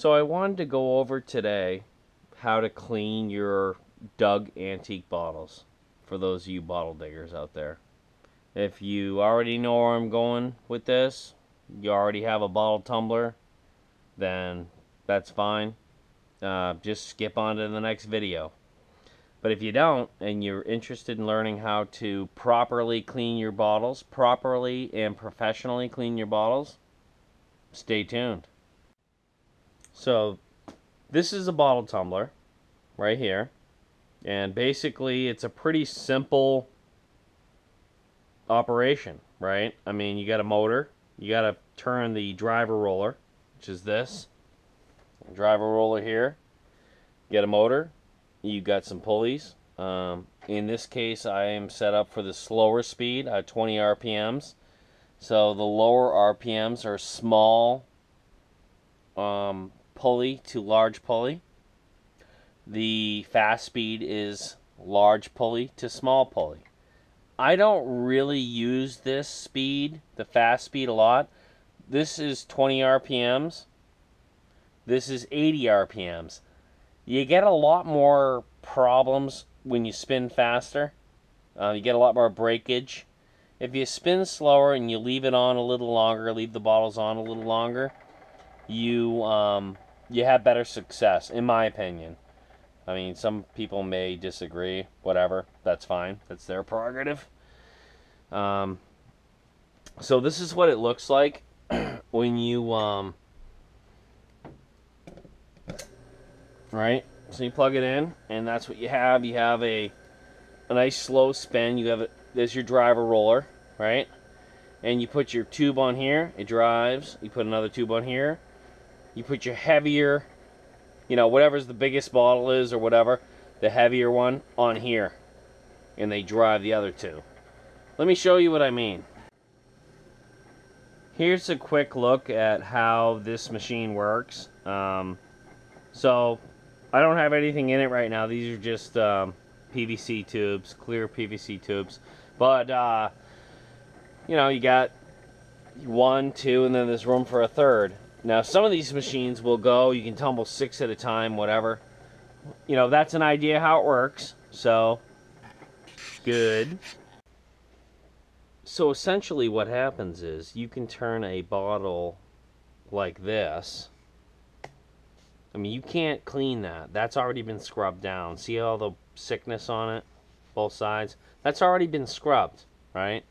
So I wanted to go over today how to clean your dug antique bottles for those of you bottle diggers out there. If you already know where I'm going with this, you already have a bottle tumbler, then that's fine. Just skip on to the next video. But if you don't, and you're interested in learning how to properly clean your bottles, properly and professionally clean your bottles, stay tuned. So this is a bottle tumbler right here, and basically it's a pretty simple operation, right? I mean, you got a motor, you got to turn the driver roller, which is this driver roller here, get a motor, you got some pulleys. In this case, I am set up for the slower speed, 20 RPMs. So the lower RPMs are small pulley to large pulley. The fast speed is large pulley to small pulley. I don't really use this speed, the fast speed, a lot. This is 20 RPMs. This is 80 RPMs. You get a lot more problems when you spin faster. You get a lot more breakage. If you spin slower and you leave it on a little longer, leave the bottles on a little longer, you have better success, in my opinion. I mean, some people may disagree, whatever, that's fine. That's their prerogative. So this is what it looks like when you... right, so you plug it in, and that's what you have. You have a nice slow spin. You have it. There's your driver roller, right? And you put your tube on here, it drives. You put another tube on here, you put your heavier, you know, whatever's the biggest bottle is or whatever, the heavier one on here, and they drive the other two. Let me show you what I mean. Here's a quick look at how this machine works. So I don't have anything in it right now. These are just PVC tubes, clear PVC tubes. But, you know, you got one, two, and then there's room for a third. Now, some of these machines will go, you can tumble 6 at a time, whatever. You know, that's an idea how it works. So, good. So, essentially what happens is you can turn a bottle like this. I mean, you can't clean that. That's already been scrubbed down. See all the sickness on it? Both sides? That's already been scrubbed, right?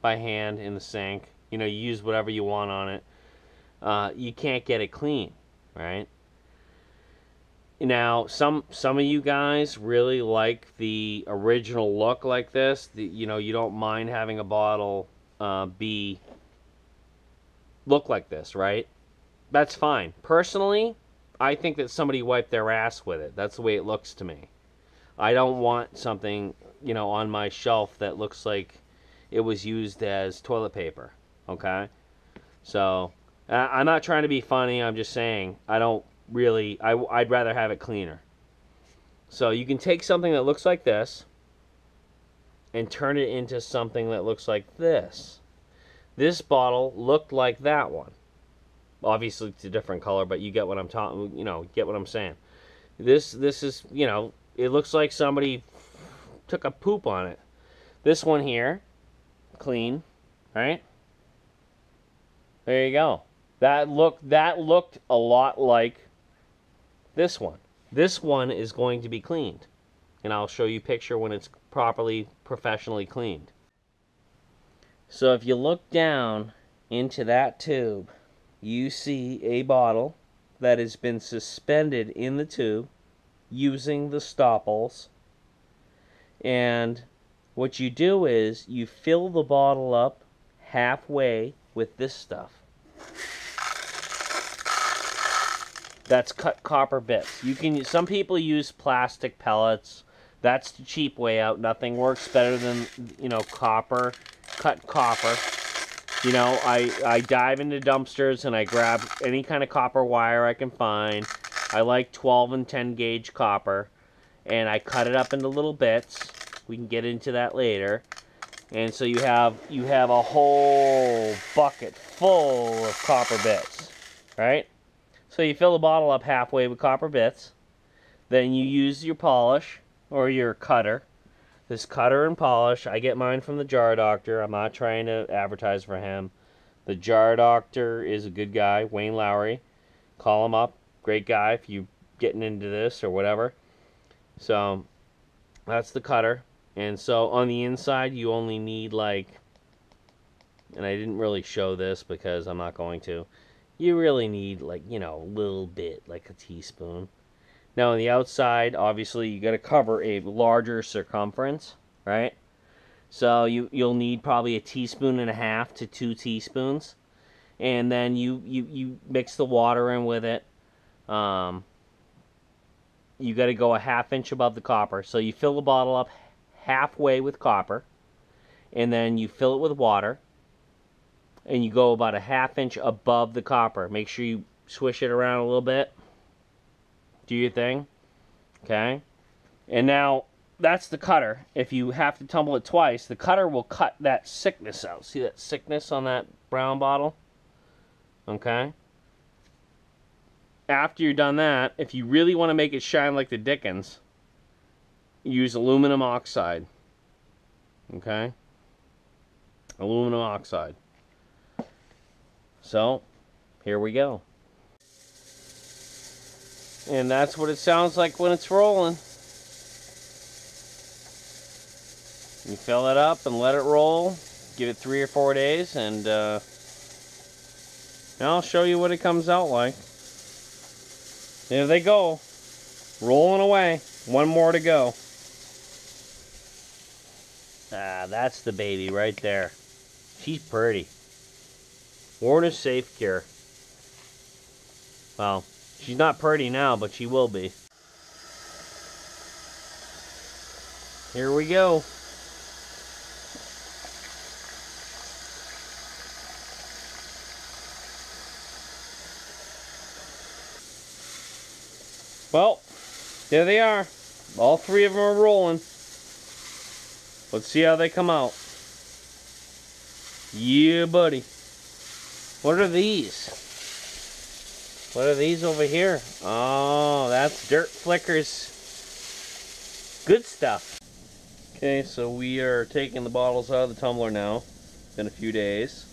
By hand in the sink. You know, you use whatever you want on it. You can't get it clean, right? Now, some of you guys really like the original look like this. You know, you don't mind having a bottle look like this, right? That's fine. Personally, I think that somebody wiped their ass with it. That's the way it looks to me. I don't want something, you know, on my shelf that looks like it was used as toilet paper, okay? So, I'm not trying to be funny. I'm just saying I don't really, I'd rather have it cleaner. So you can take something that looks like this and turn it into something that looks like this. This bottle looked like that one. Obviously, it's a different color, but you get what I'm talking. You know, get what I'm saying. This is, you know, it looks like somebody took a poop on it. This one here, clean, right? There you go. That looked a lot like this one. This one is going to be cleaned, and I'll show you a picture when it's properly, professionally cleaned. So if you look down into that tube, you see a bottle that has been suspended in the tube using the stopples, and what you do is you fill the bottle up halfway with this stuff. That's cut copper bits. You can, some people use plastic pellets. That's the cheap way out. Nothing works better than, you know, copper, cut copper. You know, I dive into dumpsters and I grab any kind of copper wire I can find. I like 12 and 10 gauge copper, and I cut it up into little bits. We can get into that later. And so you have a whole bucket full of copper bits, right? So you fill the bottle up halfway with copper bits. Then you use your polish or your cutter. This cutter and polish, I get mine from the Jar Doctor. I'm not trying to advertise for him. The Jar Doctor is a good guy, Wayne Lowry. Call him up. Great guy if you're getting into this or whatever. So that's the cutter. And so on the inside, you only need like, and I didn't really show this because I'm not going to. You really need like, you know, a little bit, like a teaspoon. Now on the outside, obviously, you got to cover a larger circumference, right? So you'll need probably a 1.5 teaspoons to 2 teaspoons, and then you mix the water in with it. You got to go 1/2 inch above the copper. So you fill the bottle up halfway with copper, and then you fill it with water, and you go about 1/2 inch above the copper. Make sure you swish it around a little bit. Do your thing. Okay, and now that's the cutter. If you have to tumble it twice, the cutter will cut that sickness out. See that sickness on that brown bottle? Okay, after you're done that, if you really want to make it shine like the dickens, use aluminum oxide. Okay, aluminum oxide. So here we go. And that's what it sounds like when it's rolling. You fill it up and let it roll. Give it 3 or 4 days, and I'll show you what it comes out like. There they go. Rolling away. One more to go. Ah, that's the baby right there. She's pretty. Warner Safe Care. Well, she's not pretty now, but she will be. Here we go. Well, there they are. All 3 of them are rolling. Let's see how they come out. Yeah, buddy. What are these? What are these over here? Oh, that's Dirtflicker's good stuff. Okay, so we are taking the bottles out of the tumbler now. It's been a few days.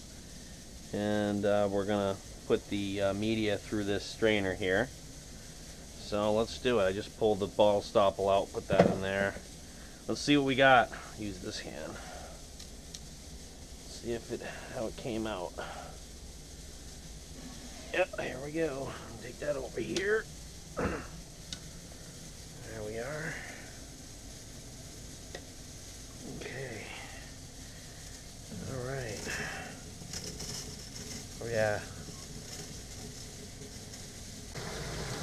And we're going to put the media through this strainer here. So let's do it. I just pulled the bottle stopple out, put that in there. Let's see what we got. Use this hand. See if how it came out. Yep, here we go. Take that over here. There we are. Okay. Alright. Oh, yeah.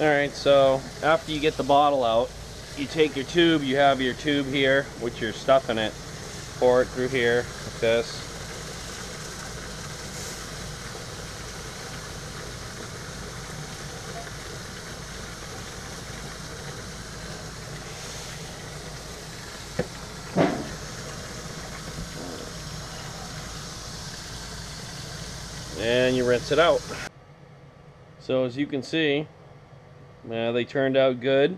Alright, so after you get the bottle out, you take your tube. You have your tube here with your stuff in it. Pour it through here like this. And you rinse it out. So as you can see, they turned out good.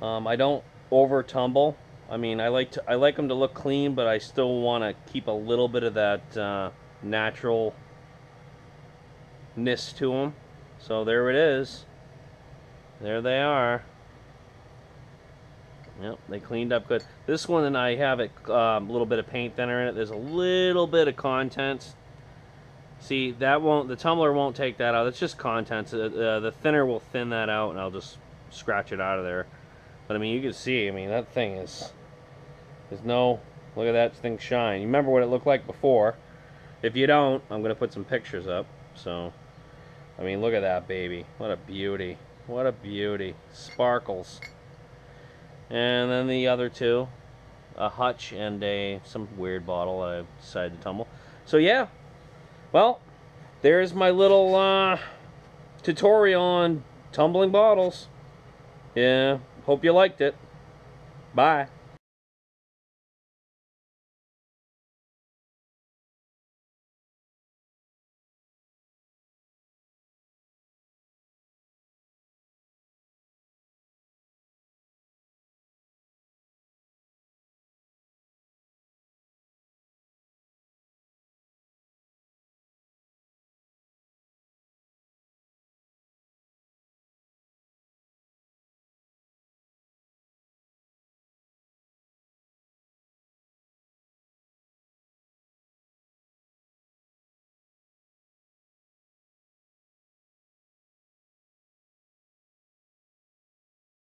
I don't over tumble. I mean, I like them to look clean, but I still want to keep a little bit of that naturalness to them. So there it is. There they are. Yep, they cleaned up good. This one, and I have a little bit of paint thinner in it. There's a little bit of contents. See, the tumbler won't take that out. It's just contents. The thinner will thin that out, and I'll just scratch it out of there. But I mean, you can see, I mean, that thing is, there's no, look at that thing shine. You remember what it looked like before. If you don't, I'm going to put some pictures up. So, I mean, look at that baby. What a beauty. What a beauty. Sparkles. And then the other two, a hutch and some weird bottle that I decided to tumble. So, yeah. Well, there's my little tutorial on tumbling bottles. Yeah, hope you liked it. Bye.